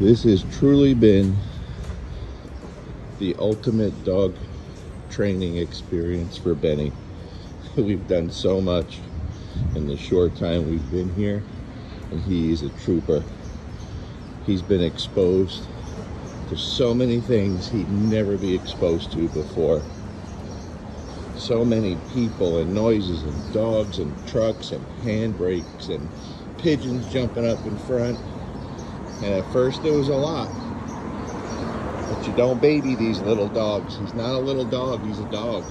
This has truly been the ultimate dog training experience for Benny. We've done so much in the short time we've been here, and he's a trooper. He's been exposed to so many things he'd never be exposed to before. So many people and noises and dogs and trucks and handbrakes and pigeons jumping up in front. And at first it was a lot, but you don't baby these little dogs. He's not a little dog, he's a dog.